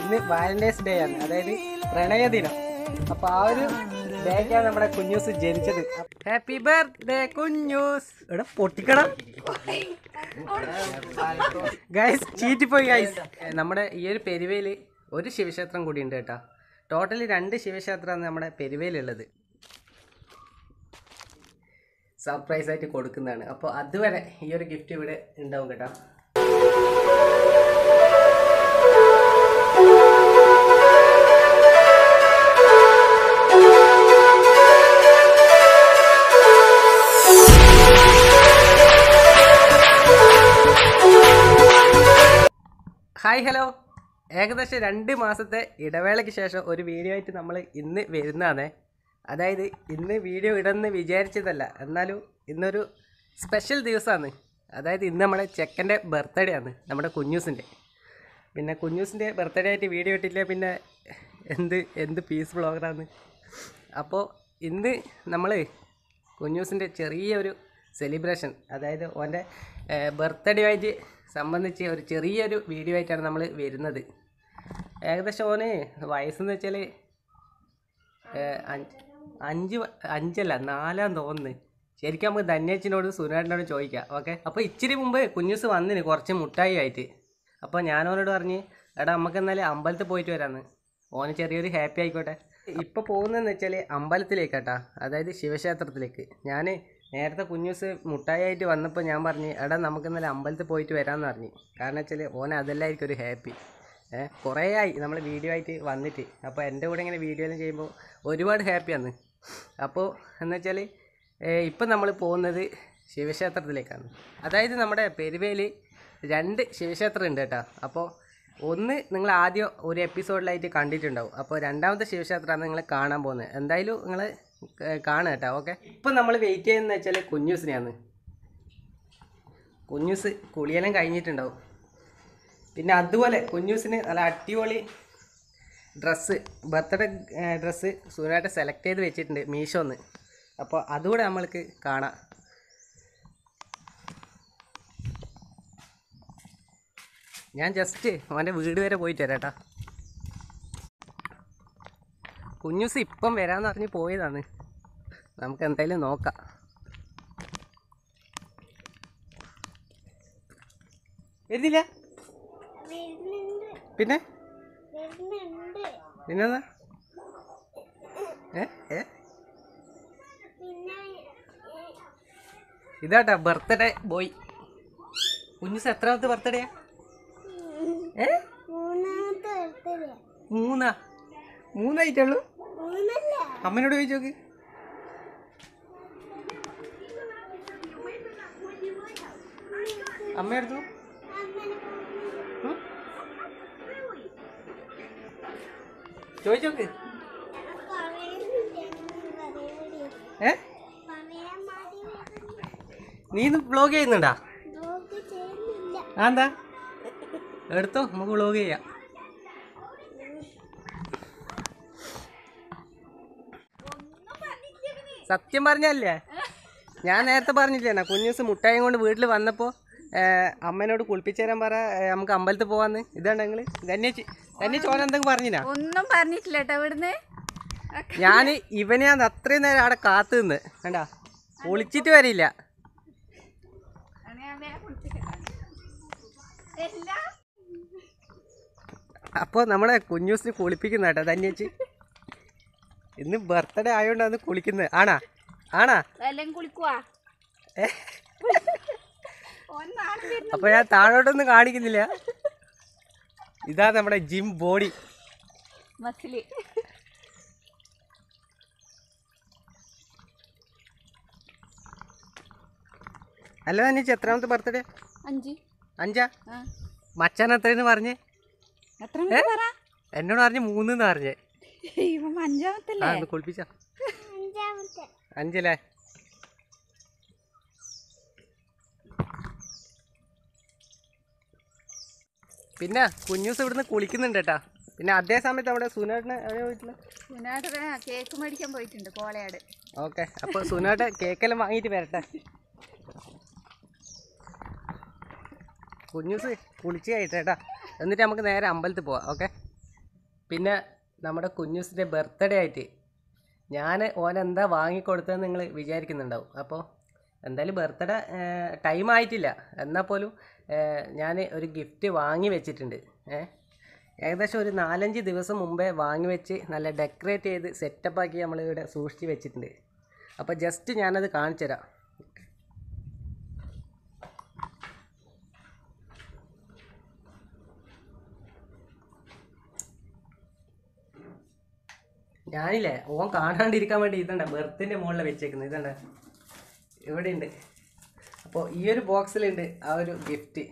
ഇന്ന് Valentine's day ആണ്, അതായത് പ്രണയദിനം. അപ്പൊ ആ ഒരു ഡേക്കാണ് നമ്മുടെ കുഞ്ഞൂസ് ജനിച്ചത്. Happy birthday Kunjus. എടാ പൊട്ടിക്കണം ഗൈസ്, ചീറ്റിപ്പോയി ഗൈസ്. നമ്മുടെ ഈ ഒരു പെരുവയിൽ ഒരു ശിവക്ഷേത്രം കൂടി ഉണ്ട് കേട്ടോ. ടോട്ടലി 2 ശിവക്ഷേത്രമാണ് നമ്മുടെ പെരുവയിലുള്ളത്, സർപ്രൈസ് ആയിട്ട് കൊടുക്കുന്നതാണ്. അപ്പോൾ അതുവരെ ഈ ഒരു ഗിഫ്റ്റ് ഇവിടെ ഉണ്ടാവും കേട്ടോ. ഹായ് ഹലോ, ഏകദേശം 2 മാസത്തെ ഇടവേളയ്ക്ക് ശേഷം ഒരു വീഡിയോ ആയിട്ട് നമ്മൾ ഇന്ന് വരുന്നതാണ്. അതായത് ഇന്ന് വീഡിയോ ഇടുമെന്ന് വിചാരിച്ചതല്ല, എന്നാലും ഇന്നൊരു സ്പെഷ്യൽ ദിവസമാണ്. അതായത് ഇന്ന് നമ്മുടെ ചെക്കൻ്റെ ബർത്ത്ഡേ ആണ്, നമ്മുടെ കുഞ്ഞൂസിൻ്റെ. പിന്നെ കുഞ്ഞൂസിൻ്റെ ബർത്ത്ഡേ ആയിട്ട് വീഡിയോ ഇട്ടില്ല, പിന്നെ എന്ത് പീസ് വ്ളോഗറാണ്. അപ്പോൾ ഇന്ന് നമ്മൾ കുഞ്ഞൂസിൻ്റെ ചെറിയൊരു സെലിബ്രേഷൻ, അതായത് ഓൻ്റെ ബർത്ത്ഡേയുമായിട്ട് സംബന്ധിച്ച് ഒരു ചെറിയൊരു വീഡിയോ ആയിട്ടാണ് നമ്മൾ വരുന്നത്. ഏകദേശം ഓന് വയസ്സെന്ന് വെച്ചാൽ 4 തോന്നുന്നു. ശരിക്കും നമുക്ക് ധന്യച്ചിനോട് സുനാടിനോട് ചോദിക്കാം. ഓക്കെ, അപ്പോൾ ഇച്ചിരി മുമ്പ് കുഞ്ഞൂസ് വന്നിന് കുറച്ച് മുട്ടായി ആയിട്ട്. അപ്പോൾ ഞാനോനോട് പറഞ്ഞ് എടാ നമുക്ക് എന്നാലും അമ്പലത്തിൽ പോയിട്ട് വരാമെന്ന്. ഓന് ചെറിയൊരു ഹാപ്പി ആയിക്കോട്ടെ. ഇപ്പോൾ പോകുന്നതെന്ന് വെച്ചാൽ അമ്പലത്തിലേക്കാട്ടാ, അതായത് ശിവക്ഷേത്രത്തിലേക്ക്. ഞാൻ നേരത്തെ കുഞ്ഞൂസ് മുട്ടായി ആയിട്ട് വന്നപ്പോൾ ഞാൻ പറഞ്ഞ് എടാ നമുക്ക് എന്നാലും അമ്പലത്തിൽ പോയിട്ട് വരാമെന്ന് പറഞ്ഞു. കാരണം വെച്ചാൽ ഓന അതെല്ലാമായിരിക്കും ഒരു ഹാപ്പി. കുറേ ആയി നമ്മൾ വീഡിയോ ആയിട്ട് വന്നിട്ട്. അപ്പോൾ എൻ്റെ കൂടെ ഇങ്ങനെ വീഡിയോ എല്ലാം ചെയ്യുമ്പോൾ ഒരുപാട് ഹാപ്പിയാണ്. അപ്പോൾ എന്ന് വെച്ചാൽ ഇപ്പം നമ്മൾ പോകുന്നത് ശിവക്ഷേത്രത്തിലേക്കാണ്. അതായത് നമ്മുടെ പെരുവയിൽ 2 ശിവക്ഷേത്രം ഉണ്ട് കേട്ടോ. അപ്പോൾ ഒന്ന് നിങ്ങൾ ആദ്യം ഒരു എപ്പിസോഡിലായിട്ട് കണ്ടിട്ടുണ്ടാവും. അപ്പോൾ 2ാമത്തെ ശിവക്ഷേത്രമാണ് നിങ്ങൾ കാണാൻ പോകുന്നത്. എന്തായാലും നിങ്ങൾ കാണുക കേട്ടോ. ഓക്കെ, ഇപ്പം നമ്മൾ വെയിറ്റ് ചെയ്യുന്നതെന്ന് വെച്ചാൽ കുഞ്ഞൂസിനെയാണ്. കുഞ്ഞൂസ് കുളിയെല്ലാം കഴിഞ്ഞിട്ടുണ്ടാവും. പിന്നെ അതുപോലെ കുഞ്ഞൂസിന് നല്ല അടിപൊളി ഡ്രസ്സ്, ബർത്ത്ഡേ ഡ്രസ്സ് സുനായിട്ട് സെലക്ട് ചെയ്ത് വെച്ചിട്ടുണ്ട് മീഷോന്ന്. അപ്പോൾ അതുകൂടെ നമ്മൾക്ക് കാണാം. ഞാൻ ജസ്റ്റ് അവൻ്റെ വീട് വരെ പോയിട്ട് വരാം കേട്ടോ. കുഞ്ഞൂസ് ഇപ്പം വരാമെന്ന് പറഞ്ഞ് പോയതാണ്. നമുക്ക് എന്തായാലും നോക്കാം. വരുന്നില്ല പിന്നെ പിന്നെന്താ ഇതാട്ടാ ബർത്ത്ഡേ ബോയ്. കുഞ്ഞൂസ് എത്രാമത്തെ ബർത്ത്ഡേയാ? 3 അമ്മനോട് ചോദിച്ചു നോക്ക്. അമ്മയെടുത്തു ചോദിച്ചു നോക്ക്. നീ ഇന്ന് വ്ളോഗ് ചെയ്യുന്നുണ്ടാ? ആ എന്താ എടുത്തോ, നമുക്ക് വ്ളോഗ് ചെയ്യാം. സത്യം പറഞ്ഞല്ലേ, ഞാൻ നേരത്തെ പറഞ്ഞില്ലേനാ കുഞ്ഞൂസ് മുട്ടായി കൊണ്ട് വീട്ടിൽ വന്നപ്പോൾ അമ്മേനോട് കുളിപ്പിച്ചു തരാൻ പറ, നമുക്ക് അമ്പലത്തിൽ പോവാന്ന്. ഇതാണെങ്കിൽ എന്തെങ്കിലും പറഞ്ഞിനാ? ഒന്നും പറഞ്ഞിട്ടില്ല കേട്ടോ. ഇവിടുന്ന് ഞാൻ ഇവനെ അത്രയും നേരം അവിടെ കാത്തു നിന്ന് കണ്ടാ, കുളിച്ചിട്ട് വരില്ല. അപ്പോൾ നമ്മളെ കുഞ്ഞൂസിന് കുളിപ്പിക്കുന്ന കേട്ടോ ധന്യച്ചി. ഇന്ന് ബർത്ത്ഡേ ആയതുകൊണ്ടാണ് കുളിക്കുന്നത്. ആണാ ആണാ അപ്പോൾ ഞാൻ താഴോട്ടൊന്നും കാണിക്കുന്നില്ല. ഇതാ നമ്മുടെ ജിം ബോഡി. അല്ല ധന്യച്ചി എത്രാമത്തെ ബർത്ത്ഡേ? 5. മച്ചാൻ എത്രയെന്ന് പറഞ്ഞേ? എന്നോട് പറഞ്ഞു 3 പറഞ്ഞേ. കുളിപ്പിച്ച 5 പിന്നെ കുഞ്ഞൂസ് ഇവിടുന്ന് കുളിക്കുന്നുണ്ട് കേട്ടാ. പിന്നെ അതേ സമയത്ത് നമ്മുടെ സുനാട്ടിനെ കേക്ക് മേടിക്കാൻ പോയിട്ടുണ്ട് കോളയാട്. ഓക്കെ, അപ്പൊ സുനാട്ടെ കേക്കെല്ലാം വാങ്ങിയിട്ട് വരട്ടെ. കുഞ്ഞൂസ് കുളിച്ച് കഴിച്ചേട്ടാ. എന്നിട്ട് നമുക്ക് നേരെ അമ്പലത്തിൽ പോവാം. ഓക്കെ, പിന്നെ നമ്മുടെ കുഞ്ഞൂസിൻ്റെ ബർത്ത്ഡേ ആയിട്ട് ഞാൻ ഓനെന്താ വാങ്ങിക്കൊടുത്തതെന്ന് നിങ്ങൾ വിചാരിക്കുന്നുണ്ടാവും. അപ്പോൾ എന്തായാലും ബർത്ത്ഡേ ടൈം ആയിട്ടില്ല, എന്നാൽ പോലും ഞാൻ ഒരു ഗിഫ്റ്റ് വാങ്ങി വെച്ചിട്ടുണ്ട്. ഏകദേശം ഒരു 4-5 ദിവസം മുമ്പേ വാങ്ങി വെച്ച് നല്ല ഡെക്കറേറ്റ് ചെയ്ത് സെറ്റപ്പാക്കി നമ്മളിവിടെ സൂക്ഷിച്ച് വെച്ചിട്ടുണ്ട്. അപ്പോൾ ജസ്റ്റ് ഞാനത് കാണിച്ചു തരാം. ഞാനില്ലേ ഓൻ കാണാണ്ടിരിക്കാൻ വേണ്ടി ഇതണ്ട ബെർത്തിൻ്റെ മുകളിൽ വെച്ചേക്കുന്നത്, ഇതണ്ട ഇവിടെ ഉണ്ട്. അപ്പോൾ ഈ ഒരു ബോക്സിലുണ്ട് ആ ഒരു ഗിഫ്റ്റ്.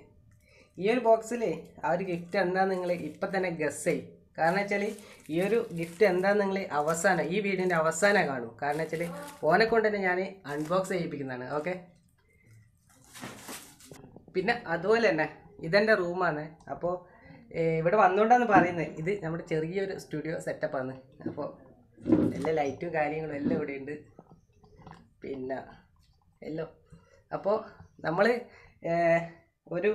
ഈ ഒരു ബോക്സിൽ ആ ഒരു ഗിഫ്റ്റ് എന്താണെന്ന് നിങ്ങൾ ഇപ്പം തന്നെ ഗസ് ചെയ്യും. കാരണം വെച്ചാൽ ഈ ഒരു ഗിഫ്റ്റ് എന്താണെന്ന് നിങ്ങൾ അവസാനം ഈ വീഡിയോൻ്റെ അവസാനം കാണും. കാരണം വെച്ചാൽ ഓനെ കൊണ്ട് തന്നെ ഞാൻ അൺബോക്സ് ചെയ്യിപ്പിക്കുന്നതാണ്. ഓക്കെ, പിന്നെ അതുപോലെ തന്നെ ഇതെൻ്റെ റൂമാണ്. അപ്പോൾ ഇവിടെ വന്നുകൊണ്ടാന്ന് പറയുന്നത് ഇത് നമ്മുടെ ചെറിയൊരു സ്റ്റുഡിയോ സെറ്റപ്പാണ്. അപ്പോൾ എല്ലാ ലൈറ്റും കാര്യങ്ങളും എല്ലാം ഇവിടെ ഉണ്ട്, പിന്നെ എല്ലോ. അപ്പോൾ നമ്മൾ ഒരു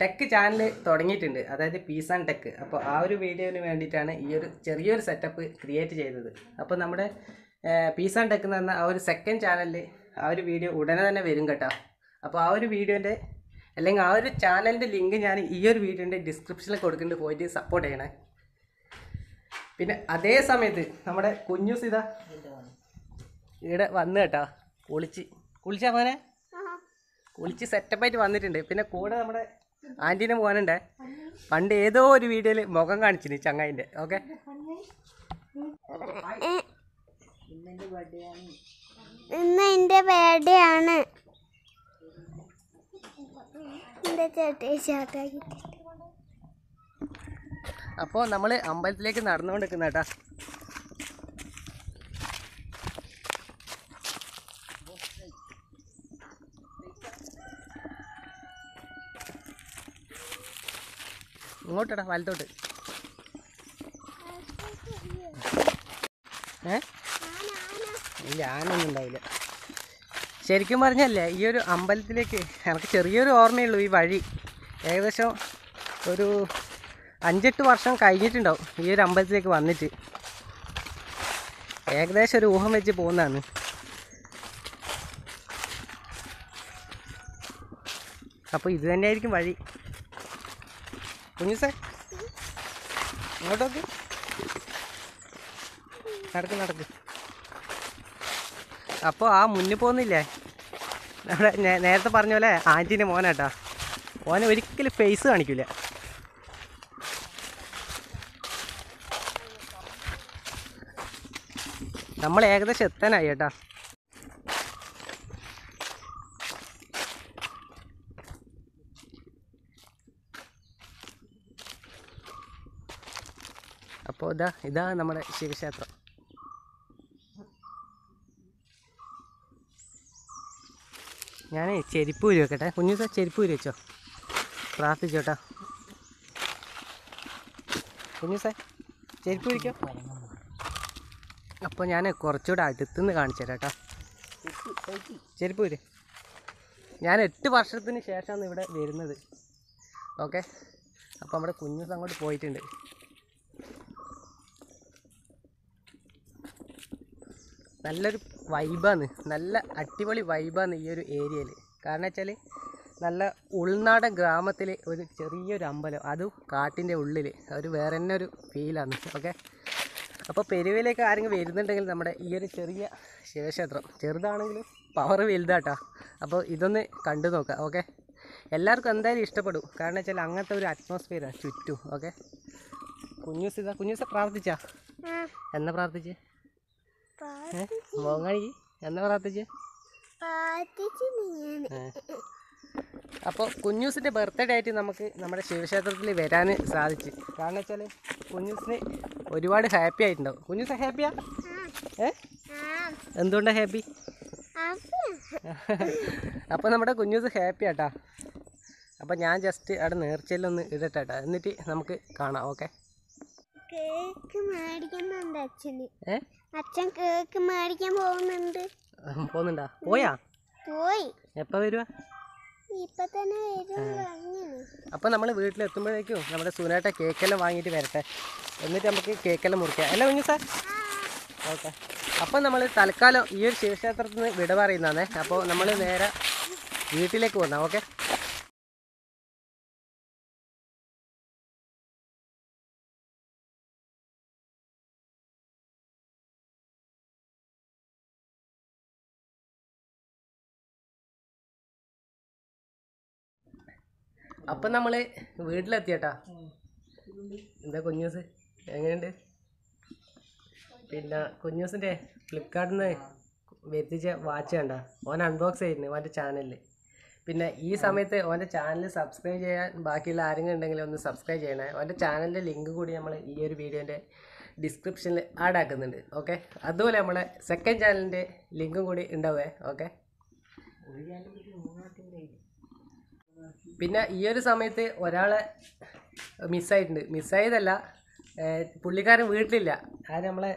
ടെക്ക് ചാനൽ തുടങ്ങിയിട്ടുണ്ട്, അതായത് പീസ് ആൻഡ് ടെക്ക്. അപ്പോൾ ആ ഒരു വീഡിയോന് വേണ്ടിയിട്ടാണ് ഈ ഒരു ചെറിയൊരു സെറ്റപ്പ് ക്രിയേറ്റ് ചെയ്തത്. അപ്പോൾ നമ്മുടെ പീസ് ആൻഡ് ടെക്ക് എന്ന് പറഞ്ഞ ആ ഒരു സെക്കൻഡ് ചാനലിൽ ആ ഒരു വീഡിയോ ഉടനെ തന്നെ വരും കേട്ടോ. അപ്പോൾ ആ ഒരു വീഡിയോൻ്റെ അല്ലെങ്കിൽ ആ ഒരു ചാനലിൻ്റെ ലിങ്ക് ഞാൻ ഈ ഒരു വീഡിയോൻ്റെ ഡിസ്ക്രിപ്ഷനിൽ കൊടുക്കുന്നുണ്ട്, പോയിട്ട് സപ്പോർട്ട് ചെയ്യണേ. പിന്നെ അതേ സമയത്ത് നമ്മുടെ കുഞ്ഞൂസ് ഇതാ ഇവിടെ വന്നു കേട്ടോ, കുളിച്ചാ മോനെ, കുളിച്ച് സെറ്റപ്പായിട്ട് വന്നിട്ടുണ്ട്. പിന്നെ കൂടെ നമ്മുടെ ആൻറ്റീനെ പോകാനുണ്ടേ, പണ്ട് ഏതോ ഒരു വീഡിയോയിൽ മുഖം കാണിച്ചിന് ചങ്ങായിൻ്റെ. ഓക്കെ, അപ്പോൾ നമ്മൾ അമ്പലത്തിലേക്ക് നടന്നുകൊണ്ട് നിൽക്കുന്ന കേട്ടാ. ഇങ്ങോട്ടാ വലത്തോട്ട്. ഇല്ല, ആനൊന്നും ഉണ്ടാവില്ല. ശരിക്കും പറഞ്ഞല്ലേ ഈ ഒരു അമ്പലത്തിലേക്ക് എനിക്ക് ചെറിയൊരു ഓർമ്മയുള്ളൂ. ഈ വഴി ഏകദേശം ഒരു 5-8 വർഷം കഴിഞ്ഞിട്ടുണ്ടാവും ഈ ഒരു അമ്പലത്തിലേക്ക് വന്നിട്ട്. ഏകദേശം ഒരു ഊഹം വെച്ച് പോകുന്നതാണ്. അപ്പോൾ ഇത് തന്നെയായിരിക്കും വഴി. കുഞ്ഞു സാർ ഇങ്ങോട്ടോക്ക് നടക്ക്. അപ്പോൾ ആ മുന്നിൽ പോകുന്നില്ലേ നമ്മുടെ നേരത്തെ പറഞ്ഞ പോലെ ആൻറ്റീൻ്റെ മോനാട്ടോ. ഓനെ ഒരിക്കലും ഫേസ് കാണിക്കില്ല. നമ്മൾ ഏകദേശം എത്താനായി കേട്ടോ. അപ്പോൾ ഇതാ നമ്മുടെ ശിവക്ഷേത്രം. ഞാൻ ചെരുപ്പ് ഊരി വെക്കട്ടെ, കുഞ്ഞുസ ചെരുപ്പ് ഊരി വെച്ചോ, പ്രാർത്ഥിച്ചോട്ടാ. കുഞ്ഞുസ ചെരുപ്പ് ഊരിക്കോ. അപ്പോൾ ഞാൻ കുറച്ചുകൂടെ അടുത്തുനിന്ന് കാണിച്ചു തരാം കേട്ടോ. ചെരുപ്പ് ഊരി. ഞാൻ 8 വർഷത്തിന് ശേഷമാണ് ഇവിടെ വരുന്നത്. ഓക്കെ, അപ്പോൾ നമ്മുടെ കുഞ്ഞുസ അങ്ങോട്ട് പോയിട്ടുണ്ട്. നല്ലൊരു വൈബാണ്, നല്ല അടിപൊളി വൈബാണ് ഈ ഒരു ഏരിയയിൽ. കാരണം വെച്ചാൽ നല്ല ഉൾനാടൻ ഗ്രാമത്തിൽ ഒരു ചെറിയൊരു അമ്പലം, അതും കാട്ടിൻ്റെ ഉള്ളിൽ, ഒരു വേറെ തന്നെ ഒരു ഫീലാണ്. ഓക്കെ, അപ്പോൾ പെരുവിലേക്ക് ആരെങ്കിലും വരുന്നുണ്ടെങ്കിൽ നമ്മുടെ ഈ ഒരു ചെറിയ ശിവക്ഷേത്രം, ചെറുതാണെങ്കിലും പവർ വലുതാട്ടോ. അപ്പോൾ ഇതൊന്ന് കണ്ടു നോക്കാം. ഓക്കെ, എല്ലാവർക്കും എന്തായാലും ഇഷ്ടപ്പെടും. കാരണം വെച്ചാൽ അങ്ങനത്തെ ഒരു അറ്റ്മോസ്ഫിയറാണ് ചുറ്റും. ഓക്കെ, കുഞ്ഞൂസ പ്രാർത്ഥിച്ചാ? എന്നാ പ്രാർത്ഥിച്ച്? മോങ്ങാണി എന്നാ പ്രാർത്ഥിച്ച്? അപ്പോൾ കുഞ്ഞൂസിൻ്റെ ബർത്ത്ഡേ ആയിട്ട് നമുക്ക് നമ്മുടെ ശിവക്ഷേത്രത്തിൽ വരാൻ സാധിച്ചു. കാരണം വെച്ചാൽ കുഞ്ഞൂസിന് ഒരുപാട് ഹാപ്പി ആയിട്ടുണ്ടാവും. കുഞ്ഞൂസ് ഹാപ്പിയാ? എന്തുകൊണ്ടാണ് ഹാപ്പി? അപ്പോൾ നമ്മുടെ കുഞ്ഞൂസ് ഹാപ്പി ആട്ടാ. അപ്പോൾ ഞാൻ ജസ്റ്റ് അവിടെ നേർച്ചയിലൊന്ന് ഇടട്ടാ, എന്നിട്ട് നമുക്ക് കാണാം. ഓക്കെ, കേക്ക് മേടിക്കുന്നുണ്ട് അച്ഛന്. അച്ഛൻ കേക്ക് മേടിക്കാൻ പോകുന്നുണ്ട്. പോകുന്നുണ്ടാ? പോയാ? പോയി. എപ്പോൾ വരുവാ? അപ്പോൾ നമ്മൾ വീട്ടിലെത്തുമ്പോഴേക്കും നമ്മുടെ സുനാട്ട കേക്കെല്ലാം വാങ്ങിയിട്ട് വരട്ടെ, എന്നിട്ട് നമുക്ക് കേക്കെല്ലാം മുറിക്കാം അല്ലേ കുഞ്ഞു സാർ? ഓക്കെ, അപ്പോൾ നമ്മൾ തൽക്കാലം ഈ ഒരു ശിവക്ഷേത്രത്തിൽ നിന്ന് വിട പറയുന്നതാണേ. അപ്പോൾ നമ്മൾ നേരെ വീട്ടിലേക്ക് വന്നാൽ ഓക്കെ. അപ്പം നമ്മൾ വീട്ടിലെത്തിയേട്ടാ. എന്താ കുഞ്ഞൂസ് എങ്ങനെയുണ്ട്? പിന്നെ കുഞ്ഞൂസിൻ്റെ ഫ്ലിപ്കാർട്ടിൽ നിന്ന് വരുത്തിച്ച വാച്ച് കണ്ട ഓൻ അൺബോക്സ് ചെയ്തിരുന്നു ഓൻ്റെ ചാനലിൽ. പിന്നെ ഈ സമയത്ത് ഓൻ്റെ ചാനൽ സബ്സ്ക്രൈബ് ചെയ്യാൻ ബാക്കിയുള്ള ആരെങ്കിലും ഉണ്ടെങ്കിൽ ഒന്ന് സബ്സ്ക്രൈബ് ചെയ്യണേ. ഓൻ്റെ ചാനലിൻ്റെ ലിങ്ക് കൂടി നമ്മൾ ഈ ഒരു വീഡിയോൻ്റെ ഡിസ്ക്രിപ്ഷനിൽ ആഡ് ആക്കുന്നുണ്ട് ഓക്കെ. അതുപോലെ നമ്മളെ സെക്കൻഡ് ചാനലിൻ്റെ ലിങ്കും കൂടി ഉണ്ടാവുമേ ഓക്കെ. പിന്നെ ഈ ഒരു സമയത്ത് ഒരാളെ മിസ്സായിട്ടുണ്ട്, മിസ്സായതല്ല പുള്ളിക്കാരൻ വീട്ടിലില്ല. അത് നമ്മളെ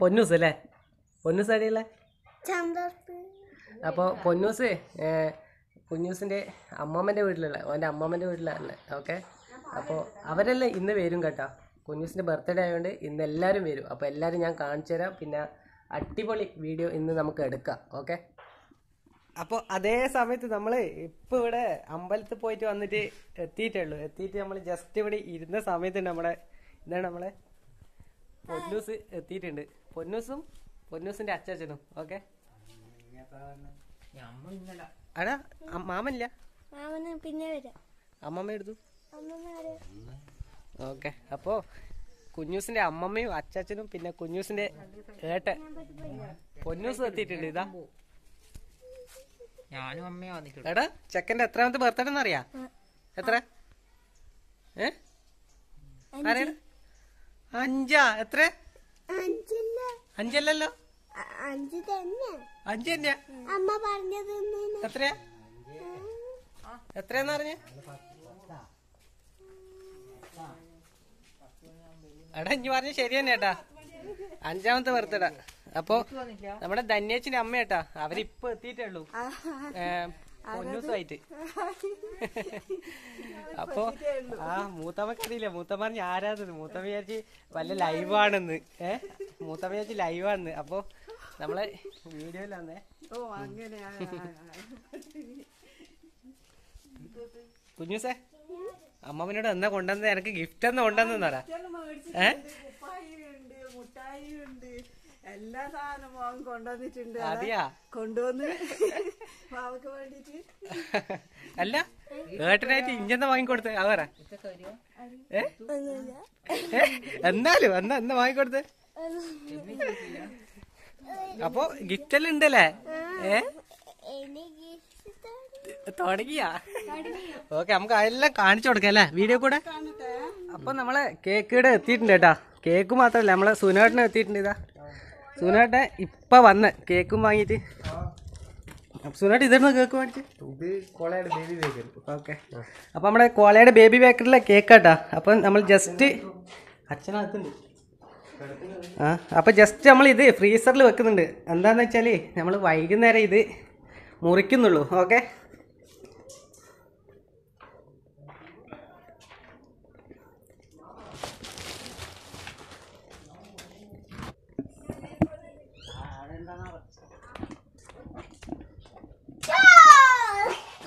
പൊന്നൂസ് അല്ലേ? പൊന്നൂസ് ആരെയുള്ള? അപ്പോൾ പൊന്നൂസ് പൊന്നൂസിൻ്റെ അമ്മാമ്മൻ്റെ വീട്ടിലുള്ള, അവൻ്റെ അമ്മാമ്മൻ്റെ വീട്ടിലാണല്ലേ ഓക്കെ. അപ്പോൾ അവരെല്ലാം ഇന്ന് വരും കേട്ടോ. പൊന്നൂസിൻ്റെ ബർത്ത്ഡേ ആയതുകൊണ്ട് ഇന്ന് എല്ലാവരും വരും. അപ്പോൾ എല്ലാവരും ഞാൻ കാണിച്ചു തരാം. പിന്നെ അടിപൊളി വീഡിയോ ഇന്ന് നമുക്ക് എടുക്കാം ഓക്കെ. അപ്പോൾ അതേ സമയത്ത് നമ്മൾ ഇപ്പോൾ ഇവിടെ അമ്പലത്തിൽ പോയിട്ട് വന്നിട്ട് എത്തിയിട്ടുള്ളൂ. എത്തിയിട്ട് നമ്മൾ ജസ്റ്റ് ഇവിടെ ഇരുന്ന സമയത്തുണ്ട് നമ്മുടെ ഇതാണ് നമ്മളെ പൊന്നൂസ് എത്തിയിട്ടുണ്ട്. പൊന്നൂസും പൊന്നൂസിൻ്റെ അച്ചാച്ചനും ഓക്കെ. ആടാ മാമനില്ല, പിന്നെ വരാം. അമ്മമ്മ എടുത്തു ഓക്കെ. അപ്പോൾ കുഞ്ഞൂസിൻ്റെ അമ്മമ്മയും അച്ചാച്ചനും പിന്നെ കുഞ്ഞൂസിൻ്റെ ഏട്ടൻ പൊന്നൂസും എത്തിയിട്ടുണ്ട്. ഇതാ ഞാനും അമ്മയും വന്നിട്ടുണ്ട്. എടാ ചെക്കൻ്റെ എത്രാമത്തെ ബർത്ത്ഡേ എന്നറിയാം? എത്ര? 5? എത്ര? 5 അല്ലല്ലോ, 5 തന്നെയാ അമ്മ പറഞ്ഞത്. എത്രയാ? എത്രയാന്ന് പറഞ്ഞ? എടാ ഇഞ്ഞി പറഞ്ഞ ശരി തന്നെ ഏട്ടാ, 5ാമത്തെ ബർത്ത്ഡേ. അപ്പൊ നമ്മുടെ ധന്യേച്ചിന്റെ അമ്മ ഏട്ടാ, അവരിപ്പൊ എത്തിയിട്ടുള്ളൂ പൊന്നൂസായിട്ട്. അപ്പൊ ആ മൂത്തമ്മക്കറിയില്ല, മൂത്തമ്മ ആരാധന മൂത്തമ്മ വിചാരിച്ച് വല്ല ലൈവാണെന്ന്. മൂത്തമ്മ വിചാരിച്ച് ലൈവാണെന്ന്. അപ്പൊ നമ്മളെ വീഡിയോയിലാന്നേ. കുഞ്ഞൂസേ അമ്മമ്മനോട് എന്നാ കൊണ്ടുവന്നത്? എനിക്ക് ഗിഫ്റ്റ് എന്നാ കൊണ്ടുവന്നതാ? എല്ലാ സാധനവും അവൻ കൊണ്ടുവന്നിട്ടുണ്ട്. അതെയാ കൊണ്ടുവന്ന് അവക്ക് വേണ്ടിട്ട് അല്ല ഏട്ടനായിട്ട് ഇഞ്ചെന്താ വാങ്ങിക്കൊടുത്ത്? അവറ എന്നാലും എന്നാ എന്നാ വാങ്ങിക്കൊടുത്ത്? അപ്പൊ ഗിഫ്റ്റ് എല്ലാം ഉണ്ടല്ലേ? തുടങ്ങിയാ ഓക്കെ, നമുക്ക് അതെല്ലാം കാണിച്ചു കൊടുക്കാം അല്ലേ വീഡിയോ കൂടെ. അപ്പൊ നമ്മളെ കേക്ക് ഇവിടെ എത്തിയിട്ടുണ്ട് കേട്ടാ. കേക്ക് മാത്രല്ല നമ്മളെ സുനേട്ടനെ എത്തിയിട്ടുണ്ട്. ഇതാ സുനേട്ടൻ ഇപ്പൊ വന്ന് കേക്കും വാങ്ങിട്ട്. സുനേട്ടൻ ഇതായിരുന്നു കേക്ക് വാങ്ങിച്ച് ഓക്കെ. അപ്പൊ നമ്മുടെ കോളയുടെ ബേബി ബേക്കറിലെ കേക്കാട്ടാ. അപ്പൊ നമ്മൾ ജസ്റ്റ് അച്ഛനകത്തുണ്ട്. ആ അപ്പൊ ജസ്റ്റ് നമ്മൾ ഇത് ഫ്രീസറിൽ വെക്കുന്നുണ്ട്. എന്താന്ന് വെച്ചാല് നമ്മൾ വൈകുന്നേരം ഇത് മുറിക്കുന്നുള്ളൂ ഓക്കെ.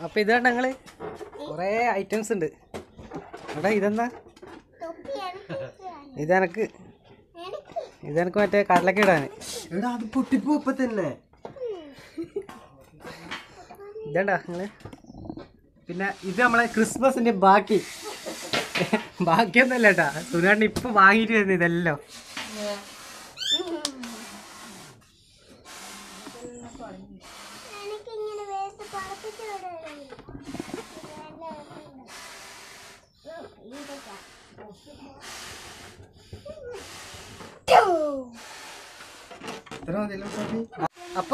അപ്പൊ ഇതാണ് ഞങ്ങള് കൊറേ ഐറ്റംസ് ഉണ്ട് എടാ. ഇതെന്താ? ഇതെനക്ക് മറ്റേ കടലൊക്കെ ഇടാന്. ഇതാണ്ടാ നിങ്ങള്. പിന്നെ ഇത് നമ്മളെ ക്രിസ്മസിന്റെ ബാക്കിയൊന്നല്ല കേട്ടാ. സുനാണ് ഇപ്പൊ വാങ്ങിട്ട് വരുന്നത് ഇതല്ലോ. അപ്പൊ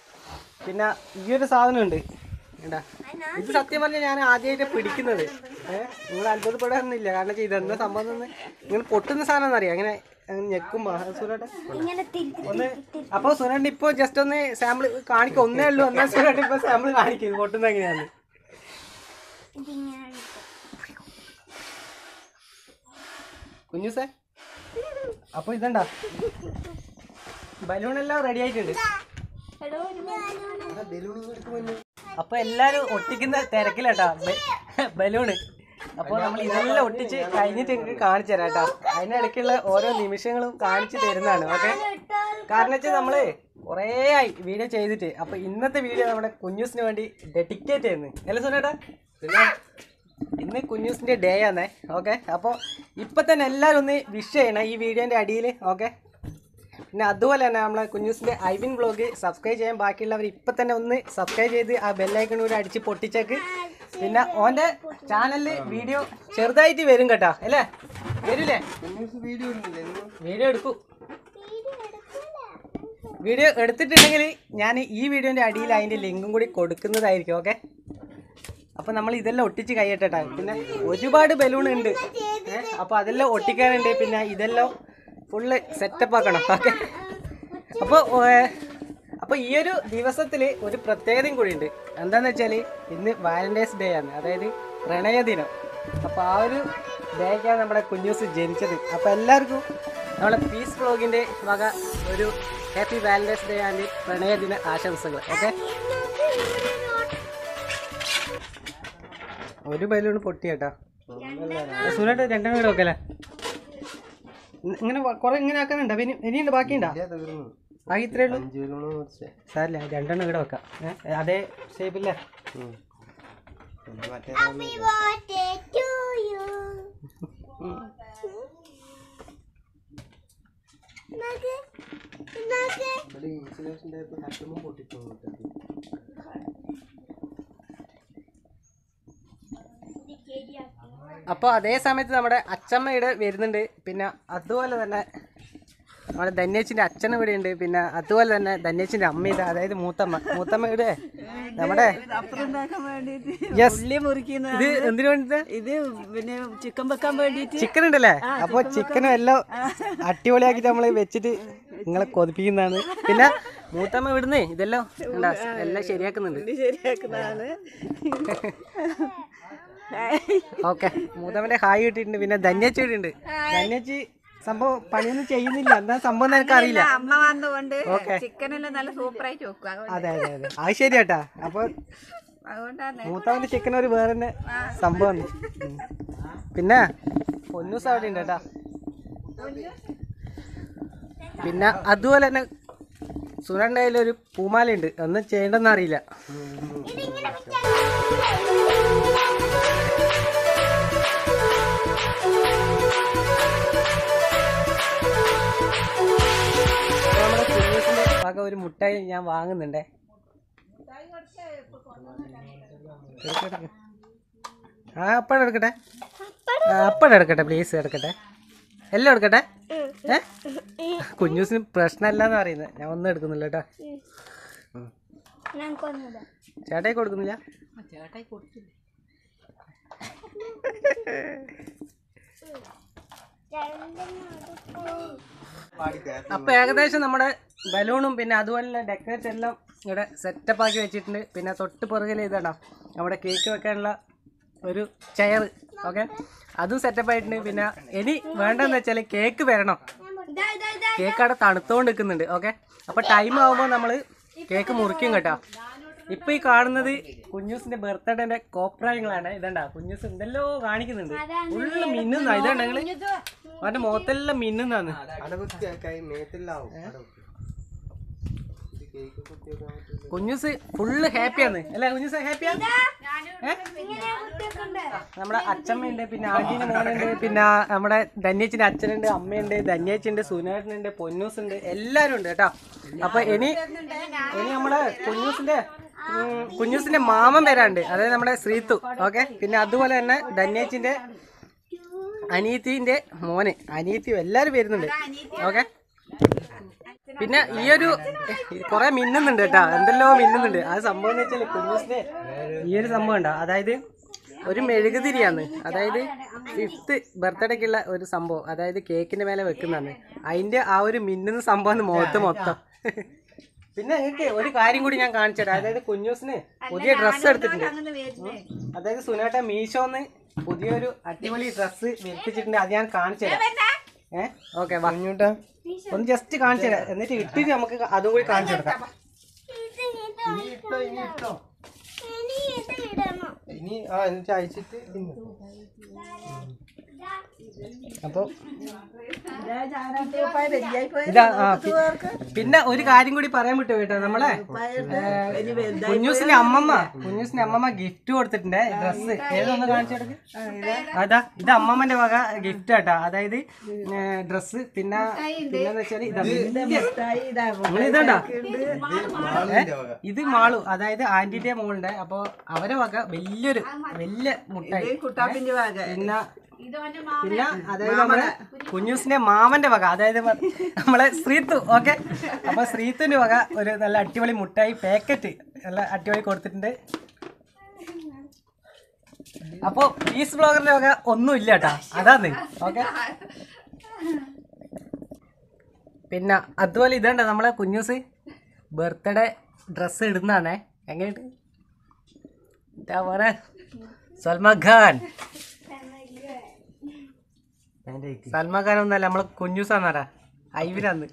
പിന്നെ ഈ ഒരു സാധനം ഉണ്ട് കേട്ടാ. ഇത് സത്യം പറഞ്ഞാൽ ഞാൻ ആദ്യമായിട്ട് പിടിക്കുന്നത്. നിങ്ങൾ അത്ഭുതപ്പെടാനൊന്നുമില്ല, കാരണം വെച്ചാൽ ഇതെന്താ സംഭവം എന്ന് നിങ്ങൾ പൊട്ടുന്ന സാധനം അറിയാം. അങ്ങനെ ഞെക്കുമ്പോ സുരേട്ട ഒന്ന് അപ്പൊ സുരേട്ടൻ ഇപ്പൊ ജസ്റ്റ് ഒന്ന് സാമ്പിൾ കാണിക്കും. ഒന്നേ ഉള്ളൂ, എന്നാ സുരേട്ടൻ ഇപ്പൊ സാമ്പിൾ കാണിക്കും പൊട്ടുന്ന എങ്ങനെയാന്ന്. കുഞ്ഞുസേ അപ്പൊ ഇതണ്ടാ ബലൂണെല്ലാം റെഡി ആയിട്ടുണ്ട്. അപ്പൊ എല്ലാരും ഒട്ടിക്കുന്ന തിരക്കിലാട്ടാ ബലൂണ്. അപ്പോൾ നമ്മൾ ഇതെല്ലാം ഒട്ടിച്ച് കഴിഞ്ഞിട്ട് എനിക്ക് കാണിച്ചു തരാം കേട്ടോ. അതിനിടയ്ക്കുള്ള ഓരോ നിമിഷങ്ങളും കാണിച്ചു തരുന്നതാണ്. ഓക്കെ, കാരണം വെച്ചാൽ നമ്മൾ കുറേ ആയി വീഡിയോ ചെയ്തിട്ട്. അപ്പോൾ ഇന്നത്തെ വീഡിയോ നമ്മുടെ കുഞ്ഞൂസിന് വേണ്ടി ഡെഡിക്കേറ്റ് ചെയ്യുന്നത് അല്ലേ സുനേട്ടാ? പിന്നെ ഇന്ന് കുഞ്ഞൂസിൻ്റെ ഡേ ആണേ. ഓക്കെ, അപ്പോൾ ഇപ്പം തന്നെ എല്ലാവരും ഒന്ന് വിഷ് ചെയ്യണം ഈ വീഡിയോൻ്റെ അടിയിൽ. ഓക്കെ, പിന്നെ അതുപോലെ തന്നെ നമ്മളെ കുഞ്ഞൂസിൻ്റെ ഐവിൻ വ്ളോഗ് സബ്സ്ക്രൈബ് ചെയ്യാൻ ബാക്കിയുള്ളവർ ഇപ്പം തന്നെ ഒന്ന് സബ്സ്ക്രൈബ് ചെയ്ത് ആ ബെല്ലൈക്കൺ കൂടി അടിച്ച് പൊട്ടിച്ചേക്ക്. പിന്നെ ഓൻ്റെ ചാനലില് വീഡിയോ ചെറുതായിട്ട് വരും കേട്ടോ, അല്ലേ? വരൂലേ? വീഡിയോ എടുക്കൂ. വീഡിയോ എടുത്തിട്ടുണ്ടെങ്കിൽ ഞാൻ ഈ വീഡിയോൻ്റെ അടിയിൽ അതിൻ്റെ ലിങ്കും കൂടി കൊടുക്കുന്നതായിരിക്കും. ഓക്കെ, അപ്പം നമ്മൾ ഇതെല്ലാം ഒട്ടിച്ച് കൈയ്യട്ടെട്ടാ. പിന്നെ ഒരുപാട് ബലൂൺ ഉണ്ട്, അപ്പോൾ അതെല്ലാം ഒട്ടിക്കാനുണ്ട്. പിന്നെ ഇതെല്ലാം ഫുള്ള് സെറ്റപ്പ് ആക്കണം. ഓക്കെ, അപ്പോൾ അപ്പോൾ ഈ ഒരു ദിവസത്തിൽ ഒരു പ്രത്യേകതയും കൂടിയുണ്ട്. എന്താണെന്ന് വെച്ചാൽ ഇന്ന് വാലന്റൈൻസ് ഡേ ആണ്, അതായത് പ്രണയദിനം. അപ്പോൾ ആ ഒരു ഡേക്കാണ് നമ്മുടെ കുഞ്ഞൂസ് ജനിച്ചത്. അപ്പോൾ എല്ലാവർക്കും നമ്മളെ പീസ് വ്ളോഗിൻ്റെ വക ഒരു ഹാപ്പി വാലന്റൈൻസ് ഡേ ആൻഡ് പ്രണയദിന ആശംസകൾ. ഓക്കെ, ഒരു ബലൂൺ പൊട്ടിയേട്ടാ സുരേട്ട. രണ്ടാം വീട് നോക്കല്ലേ ഇങ്ങനെ കുറെ ഇങ്ങനെ ആക്കാനുണ്ടോ? പിന്നെ ഇനിയുണ്ട്, ബാക്കിയുണ്ടോ? ആകെ ഇത്രേ ഉള്ളൂ. സാറില്ല, രണ്ടെണ്ണം ഇവിടെ വെക്കാം. അതേ ഷേപ്പില്ലേ? അപ്പോൾ അതേ സമയത്ത് നമ്മുടെ അച്ചമ്മ ഇവിടെ വരുന്നുണ്ട്. പിന്നെ അതുപോലെ തന്നെ നമ്മുടെ ധന്യേച്ചിൻ്റെ അച്ഛനും ഇവിടെ ഉണ്ട്. പിന്നെ അതുപോലെ തന്നെ ധന്യേച്ചിൻ്റെ അമ്മ ഇതാ, അതായത് മൂത്തമ്മ ഇവിടെ നമ്മുടെ ഇത് എന്തിനു വേണ്ടിട്ട് ഇത് പിന്നെ ചിക്കൻ വെക്കാൻ വേണ്ടിട്ട് ചിക്കൻ ഉണ്ടല്ലേ? അപ്പോൾ ചിക്കനും എല്ലാം അടിപൊളിയാക്കിയിട്ട് നമ്മൾ വെച്ചിട്ട് നിങ്ങളെ കൊതിപ്പിക്കുന്നതാണ്. പിന്നെ മൂത്തമ്മ ഇവിടുന്ന് ഇതെല്ലാം എല്ലാം ശരിയാക്കുന്നുണ്ട്. ഓക്കെ, മൂത്തമ്മൻ്റെ ഹായ് കിട്ടിയിട്ടുണ്ട്. പിന്നെ ധന്യേച്ചി ഇവിടെ ഉണ്ട്. ധന്യേച്ചി സംഭവം പണിയൊന്നും ചെയ്യുന്നില്ല, എന്താ സംഭവം എനിക്ക് അറിയില്ല. അമ്മ വന്നുകൊണ്ട് ചിക്കനെല്ലാം നല്ല സൂപ്പറായിട്ട് വെക്കും. അതെ അതെ അതെ, അത് ശരിയാട്ടാ. അപ്പൊ മൂത്തവന്റെ ചിക്കൻ ഒരു വേറെ തന്നെ സംഭവം. പിന്നെ പൊന്നൂസ് അവിടെ ഉണ്ട് കേട്ടാ. പിന്നെ അതുപോലെ തന്നെ സുരേൻ്റെ കയ്യിലൊരു പൂമാലയുണ്ട്, ഒന്നും ചെയ്യണ്ടെന്ന് അറിയില്ല. ഒരു മുട്ടായി ഞാൻ വാങ്ങുന്നുണ്ടേ. ആ അപ്പഴം എടുക്കട്ടെ, അപ്പഴം എടുക്കട്ടെ പ്ലീസ്, എടുക്കട്ടെ, എല്ലാം എടുക്കട്ടെ. കുഞ്ഞൂസിന് പ്രശ്നമല്ലാന്ന് അറിയുന്നത്. ഞാൻ ഒന്നും എടുക്കുന്നില്ല കേട്ടോ. ചേട്ടായി കൊടുക്കുന്നില്ല. അപ്പൊ ഏകദേശം നമ്മുടെ ബലൂണും പിന്നെ അതുപോലെ ഡെക്കറേറ്റ് എല്ലാം ഇവിടെ സെറ്റപ്പ് ആക്കി വെച്ചിട്ടുണ്ട്. പിന്നെ തൊട്ട് പുറകിൽ ഇതാണോ നമ്മുടെ കേക്ക് വെക്കാനുള്ള ഒരു ചെയർ. ഓക്കെ, അതും സെറ്റപ്പ് ആയിട്ടുണ്ട്. പിന്നെ ഇനി വേണ്ടതെന്ന് വെച്ചാൽ കേക്ക് വരണം. കേക്ക് അവിടെ തണുത്തോണ്ട് നിൽക്കുന്നുണ്ട്. ഓക്കെ, അപ്പോൾ ടൈം ആകുമ്പോൾ നമ്മൾ കേക്ക് മുറിക്കും കേട്ടോ. ഇപ്പോൾ ഈ കാണുന്നത് കുഞ്ഞൂസിൻ്റെ ബർത്ത്ഡേൻ്റെ കോപ്രായങ്ങളാണ്. ഇതണ്ടാ കുഞ്ഞൂസ് എന്തെല്ലോ കാണിക്കുന്നുണ്ട്, ഫുള്ള് മിന്നുന്ന ഇതാണെങ്കിൽ അവൻ്റെ മുഖത്തെല്ലാം മിന്നുന്നതാണ്. കുഞ്ഞൂസ് ഫുള്ള് ഹാപ്പിയാണ് അല്ലേ? കുഞ്ഞൂസ് ഹാപ്പിയാ? നമ്മുടെ അച്ഛമ്മയുണ്ട്, പിന്നെ ആന്റീൻ്റെ മോനുണ്ട്, പിന്നെ നമ്മുടെ ധന്യേച്ചിൻ്റെ അച്ഛനുണ്ട്, അമ്മയുണ്ട്, ധന്യേച്ചിയുണ്ട്, സുനേട്ടനുണ്ട്, പൊന്നൂസുണ്ട്, എല്ലാവരും ഉണ്ട് കേട്ടോ. അപ്പൊ ഇനി നമ്മള് കുഞ്ഞൂസിന്റെ കുഞ്ഞുസിന്റെ മാമൻ വരാണ്ട്, അതായത് നമ്മുടെ ശ്രീത്തു. ഓക്കെ, പിന്നെ അതുപോലെ തന്നെ ധന്യേച്ചിന്റെ അനീത്തിന്റെ മോന്, അനീത്തി, എല്ലാരും വരുന്നുണ്ട്. ഓക്കെ, പിന്നെ ഈ ഒരു കുറെ മിന്നുന്നുണ്ട് കേട്ടോ, എന്തെല്ലോ മിന്നുന്നുണ്ട്. ആ സംഭവം എന്ന് വെച്ചാൽ കുഞ്ഞുസിന്റെ ഈ ഒരു സംഭവം ഉണ്ടോ, അതായത് ഒരു മെഴുകുതിരിയാണ്, അതായത് 5th ബർത്ത്ഡേക്കുള്ള ഒരു സംഭവം, അതായത് കേക്കിന്റെ മേലെ വെക്കുന്നതാണ്. അതിന്റെ ആ ഒരു മിന്നുന്ന സംഭവമാണ് മുഖത്ത് മൊത്തം. പിന്നെ നിങ്ങൾക്ക് ഒരു കാര്യം കൂടി ഞാൻ കാണിച്ചു തരാം. അതായത് കുഞ്ഞൂസിന് പുതിയ ഡ്രസ്സ് എടുത്തിട്ടുണ്ട്. അതായത് സുനേട്ട മീശോന്ന് പുതിയൊരു അടിപൊളി ഡ്രസ്സ് വെപ്പിച്ചിട്ടുണ്ട്, അത് ഞാൻ കാണിച്ചു തരാം. ഓക്കെ, പറഞ്ഞൂട്ടാ, ഒന്ന് ജസ്റ്റ് കാണിച്ചു തരാം, എന്നിട്ട് ഇട്ടിട്ട് നമുക്ക് അതും കൂടി കാണിച്ചു കൊടുക്കാം. ഇനി എന്നിട്ട് അയച്ചിട്ട് അപ്പൊ ഇതാ. പിന്നെ ഒരു കാര്യം കൂടി പറയാൻ വിട്ടു കേട്ടോ, നമ്മളെ കുഞ്ഞൂസിന്റെ അമ്മമ്മ, കുഞ്ഞൂസിന്റെ അമ്മമ്മ ഗിഫ്റ്റ് കൊടുത്തിട്ടുണ്ട്. ഡ്രസ്സ് ഏതൊന്ന് കാണിച്ചെടുക്ക്. അതാ ഇത് അമ്മമ്മന്റെ വക ഗിഫ്റ്റ് കേട്ടോ. അതായത് ഡ്രസ്സ്, പിന്നെ പിന്നെന്ന് വെച്ചാൽ ഇതാ ഇത് മാളു, അതായത് ആന്റിന്റെ മോളുണ്ട്. അപ്പൊ അവരെ വക വലിയൊരു വലിയ മുട്ടായി, പിന്നെ അതായത് നമ്മുടെ കുഞ്ഞൂസിന്റെ മാമന്റെ വക, അതായത് നമ്മളെ ശ്രീത്തു. ഓക്കെ, അപ്പൊ ശ്രീത്തുവിന്റെ വക ഒരു നല്ല അടിപൊളി മുട്ടായി പാക്കറ്റ് നല്ല അടിപൊളി കൊടുത്തിട്ടുണ്ട്. അപ്പൊ പീസ് ബ്ലോഗറിന്റെ വക ഒന്നും ഇല്ല കേട്ടാ, അതാന്ന്. ഓക്കെ, പിന്നെ അതുപോലെ ഇതേണ്ട നമ്മളെ കുഞ്ഞൂസ് ബർത്ത്ഡേ ഡ്രസ്സ് ഇടുന്നതാണേ. എങ്ങനെയുണ്ട് സൽമാൻ ഖാൻ? സൽമാൻ ഖാൻ ഒന്നല്ല, നമ്മളെ കുഞ്ഞൂസാന്നാരാ ഐവരാന്ന്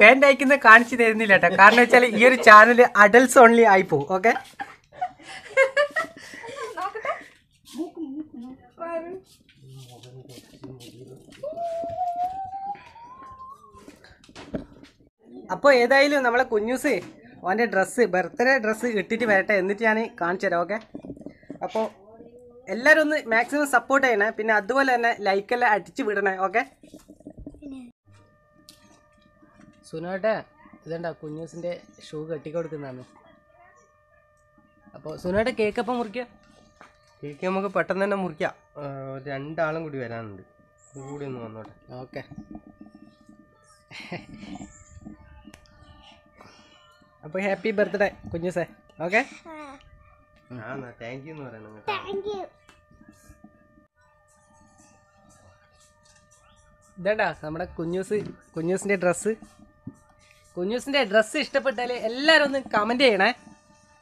പേന്റ് അയക്കുന്നത് കാണിച്ചു തരുന്നില്ല കേട്ടോ. കാരണം വെച്ചാൽ ഈ ഒരു ചാനല് അഡൽട്സ് ഓൺലി ആയി പോകും. ഓക്കെ, അപ്പോൾ ഏതായാലും നമ്മളെ കുഞ്ഞൂസ് അവൻ്റെ ഡ്രസ്സ്, ബർത്ത്ഡേ ഡ്രസ്സ് ഇട്ടിട്ട് വരട്ടെ, എന്നിട്ട് ഞാൻ കാണിച്ചു തരാം. ഓക്കെ, അപ്പോൾ എല്ലാവരും ഒന്ന് മാക്സിമം സപ്പോർട്ട് ചെയ്യണേ, പിന്നെ അതുപോലെ തന്നെ ലൈക്കെല്ലാം അടിച്ച് വിടണേ. Okay, സുനോട്ടെ ഇതണ്ട കുഞ്ഞൂസിൻ്റെ shoe കെട്ടിക്കൊടുക്കുന്നതാണ്. അപ്പോൾ സുനോട്ടെ കേക്ക് അപ്പം മുറിക്കുക, കേക്ക് നമുക്ക് പെട്ടെന്ന് തന്നെ മുറിക്കാം. രണ്ടാളും കൂടി വരാനുണ്ട്, കൂടി ഒന്ന് വന്നോട്ടെ. ഓക്കെ, അപ്പോൾ ഹാപ്പി ബർത്ത്ഡേ കുഞ്ഞൂസേ. ഓക്കെ, താങ്ക് യു എന്ന് പറയണം. ഇതേട്ടാ നമ്മുടെ കുഞ്ഞൂസിൻ്റെ ഡ്രസ്സ്. കുഞ്ഞൂസിൻ്റെ ഡ്രസ്സ് ഇഷ്ടപ്പെട്ടാൽ എല്ലാവരും ഒന്ന് കമൻറ്റ് ചെയ്യണേ.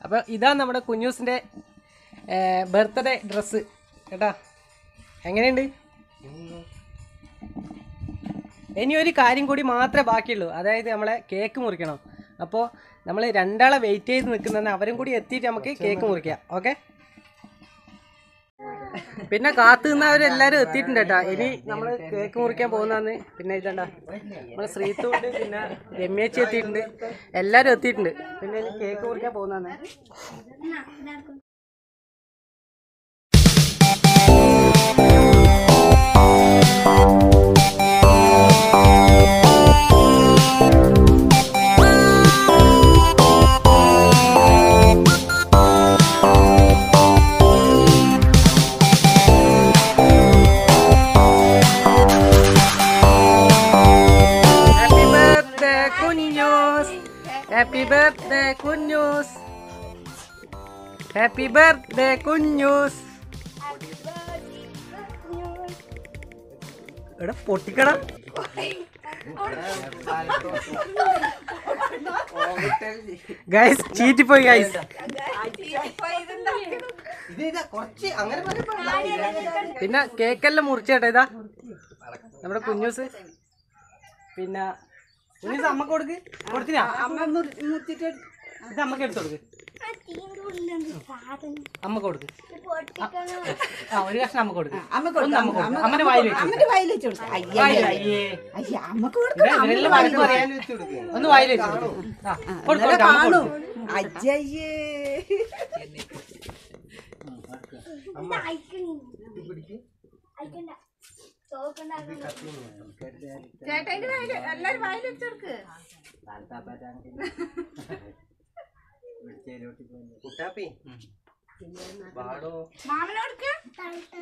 അപ്പോൾ ഇതാണ് നമ്മുടെ കുഞ്ഞൂസിൻ്റെ ബർത്ത്ഡേ ഡ്രസ്സ് കേട്ടാ. എങ്ങനെയുണ്ട്? ഇനി ഒരു കാര്യം കൂടി മാത്രമേ ബാക്കിയുള്ളൂ, അതായത് നമ്മളെ കേക്ക് മുറിക്കണം. അപ്പോൾ നമ്മൾ രണ്ടാളെ വെയിറ്റ് ചെയ്ത് നിൽക്കുന്നതാണ്, അവരും കൂടി എത്തിയിട്ട് നമുക്ക് കേക്ക് മുറിക്കാം. ഓക്കെ, പിന്നെ കാത്തു നിന്നവരെല്ലാവരും എത്തിയിട്ടുണ്ട് കേട്ടോ. ഇനി നമ്മൾ കേക്ക് മുറിക്കാൻ പോകുന്നതാണ്. പിന്നെ ഇതണ്ട നമ്മൾ ശ്രീത്തുണ്ട്, പിന്നെ രമ്യേച്ചി എത്തിയിട്ടുണ്ട്, എല്ലാവരും എത്തിയിട്ടുണ്ട്. പിന്നെ ഇനി കേക്ക് മുറിക്കാൻ പോകുന്നതാണ്. Happy birthday Kunyus. Happy birthday Kunyus. Eda potikada. Guys, cheat poi guys. Idida korchi angane parayam. Pinna cake alla murichetta idha. Nammada Kunyus. Pinna കുഞ്ഞൂസ് അമ്മക്ക് കൊടുക്ക്, കൊടുത്തിനാ ഇത് അമ്മക്ക് എടുത്തു കൊടുക്ക്, അമ്മക്ക് കൊടുക്ക്, ആ ഒരു കഷ്ണം അമ്മക്ക് കൊടുക്ക്, അമ്മന്റെ വായിൽ വെച്ചു ഒന്ന് വായിൽ വെച്ചു കൊടുക്കും. അജയ്യേ ചേട്ടാ കുട്ടാപ്പി വാടോ മാമനെ കൊടുക്ക്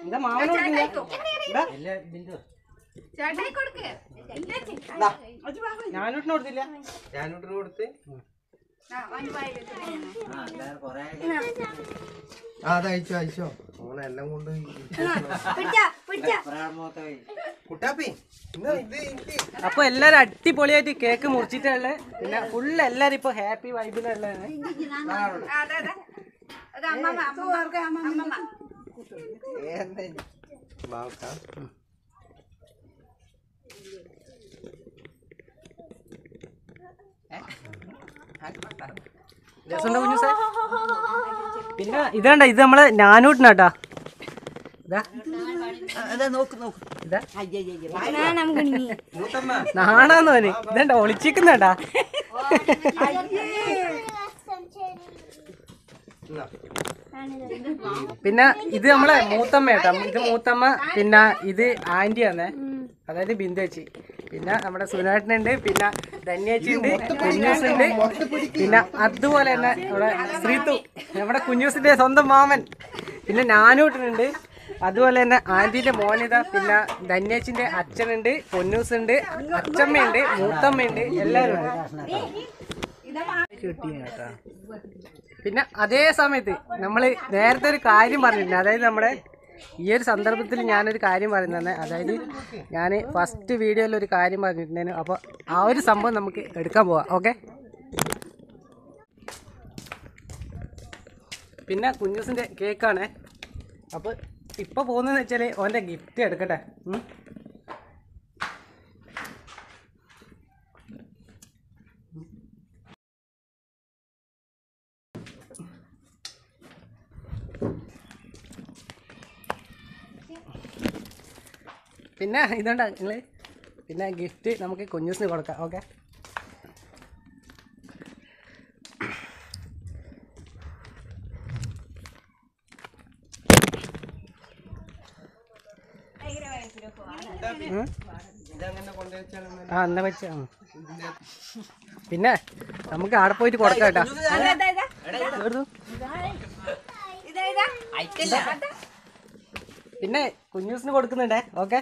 ഇതാ മാമനെ കൊടുക്ക് ഇല്ല ബിന്ദു ചേട്ടായി കൊടുക്ക് ഇല്ല ഞാനൂട്ടിന് കൊടുത്തില്ല ഞാനൂട്ടിന് കൊടുത്ത് ആ വണ്ടി വായില് ആ എല്ലാവരും കുറേ ആ അയച്ചോ അയച്ചോ ഓളെ എല്ലാം കൊണ്ട് പിടിച്ചാ പിടിച്ചാ പ്രാമോതായി കുട്ടാപ്പി അപ്പൊ എല്ലാരും അടിപൊളിയായിട്ട് കേക്ക് മുറിച്ചിട്ടുള്ള പിന്നെ ഫുള്ള് എല്ലാരും ഇപ്പൊ ഹാപ്പി വൈബിലുള്ളതാണ് പിന്നെ ഇതാണ്ട ഇത് നമ്മളെ നാനൂട്ടിനാട്ടാ നാണാന്ന് തോന്നി ഇതണ്ട ഒളിച്ചിരിക്കുന്നേട്ടാ പിന്നെ ഇത് നമ്മളെ മൂത്തമ്മ കേട്ടോ ഇത് മൂത്തമ്മ പിന്നെ ഇത് ആന്റിയാന്നേ അതായത് ബിന്ദുച്ചി പിന്നെ നമ്മുടെ സുനേട്ടനുണ്ട് പിന്നെ ധന്യേച്ചി ഉണ്ട് കുഞ്ഞൂസുണ്ട് പിന്നെ അതുപോലെ തന്നെ നമ്മുടെ ശ്രീതു നമ്മുടെ കുഞ്ഞൂസിന്റെ സ്വന്തം മാമൻ പിന്നെ നാനൂട്ടനുണ്ട് അതുപോലെ തന്നെ ആന്റീന്റെ മോനിത പിന്നെ ധന്യേച്ചിന്റെ അച്ഛനുണ്ട് പൊന്നൂസുണ്ട് അച്ഛമ്മയുണ്ട് മൂത്തമ്മയുണ്ട് എല്ലാവരും പിന്നെ അതേ സമയത്ത് നമ്മൾ നേരത്തെ ഒരു കാര്യം പറഞ്ഞില്ല അതായത് നമ്മുടെ ഈ ഒരു സന്ദർഭത്തിൽ ഞാനൊരു കാര്യം പറയുന്നതാണ് അതായത് ഞാൻ ഫസ്റ്റ് വീഡിയോയിൽ ഒരു കാര്യം പറഞ്ഞിട്ടുണ്ടായിരുന്നു അപ്പോൾ ആ ഒരു സംഭവം നമുക്ക് എടുക്കാൻ പോവാം ഓക്കെ പിന്നെ കുഞ്ഞൂസിൻ്റെ കേക്കാണ് അപ്പോൾ ഇപ്പോൾ പോകുന്നതെന്ന് വെച്ചാൽ ഓൻ്റെ ഗിഫ്റ്റ് എടുക്കട്ടെ പിന്നെ ഇതുകൊണ്ടാ നിങ്ങൾ പിന്നെ ഗിഫ്റ്റ് നമുക്ക് കുഞ്ഞൂസിന് കൊടുക്കാം ഓക്കെ ആ എന്നാ വെച്ച പിന്നെ നമുക്ക് ആടെ പോയിട്ട് കൊടുക്കാം കേട്ടോ പിന്നെ കുഞ്ഞൂസിന് കൊടുക്കുന്നുണ്ടേ ഓക്കെ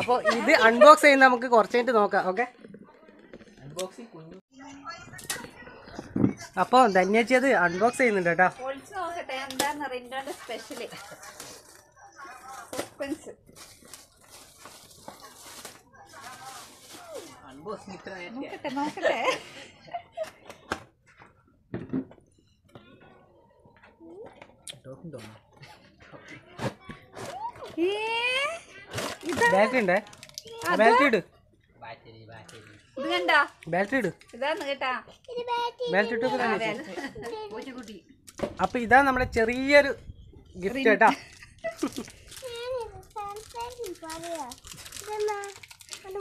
അപ്പോൾ ഇത് അൺബോക്സ് ചെയ്യുന്ന നമുക്ക് കുറച്ച് കഴിഞ്ഞിട്ട് നോക്കാം ഓക്കെ അപ്പോൾ ധന്യേച്ചി അത് അൺബോക്സ് ചെയ്യുന്നുണ്ട് കേട്ടോ അപ്പൊ ഇതാ നമ്മുടെ ചെറിയൊരു ഗിഫ്റ്റ് കേട്ടാ ചേട്ടാ ഇന്ന്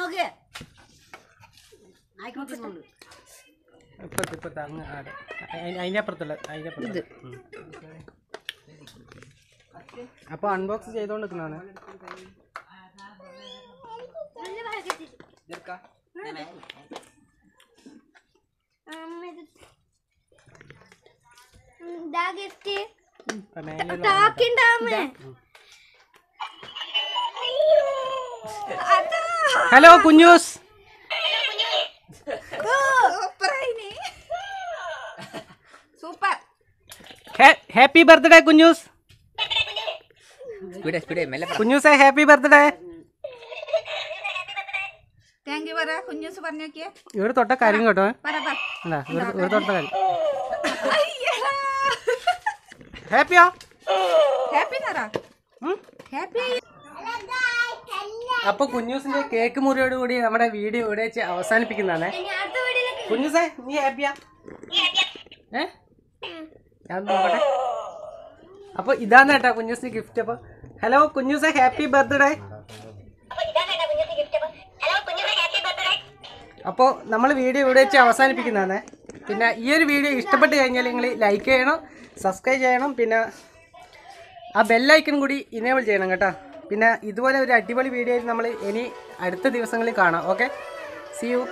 നോക്ക് ഇപ്പത്തെ അങ്ങ് ആടെ അതിനപ്പുറത്തുള്ള അതിനപ്പുറത്ത് അപ്പൊ അൺബോക്സ് ചെയ്തോണ്ട് നിൽക്കുന്നതാണ് hello കുഞ്ഞൂസ് happy birthday कुंजूस speed speed मेले कुंजूस है हैप्पी बर्थडे थैंक यू बरा कुंजूस പറഞ്ഞു કે ഒരു തൊട്ട കാര്യം കേട്ടോ പറ പറ അല്ല ഒരു തൊട്ട കാര്യം ഹാപ്പിയാ ഹാപ്പി നരാ ഹാപ്പി അപ്പോൾ കുഞ്ഞൂസിന്റെ കേക്ക് മുറിയോട് കൂടി നമ്മുടെ വീഡിയോ ഇവിടെ വെച്ച് അവസാനിപ്പിക്കുന്നതാണ് കുഞ്ഞൂസേ നീ ഹാപ്പിയാ ഹേ ഞാൻ നോക്കട്ടെ അപ്പൊ ഇതാണ് കേട്ടോ കുഞ്ഞൂസിന് ഗിഫ്റ്റ് അപ്പൊ ഹലോ കുഞ്ഞൂസേ ഹാപ്പി ബർത്ത്ഡേ അപ്പോൾ നമ്മൾ വീഡിയോ ഇവിടെ വെച്ച് അവസാനിപ്പിക്കുന്നതാണ് പിന്നെ ഈ ഒരു വീഡിയോ ഇഷ്ടപ്പെട്ട് കഴിഞ്ഞാൽ നിങ്ങൾ ലൈക്ക് ചെയ്യണം സബ്സ്ക്രൈബ് ചെയ്യണം പിന്നെ ആ ബെല്ലൈക്കൺ കൂടി ഇനേബിൾ ചെയ്യണം കേട്ടോ. പിന്നെ ഇതുപോലെ ഒരു അടിപൊളി വീഡിയോയിൽ നമ്മൾ ഇനി അടുത്ത ദിവസങ്ങളിൽ കാണാം. Okay, see U.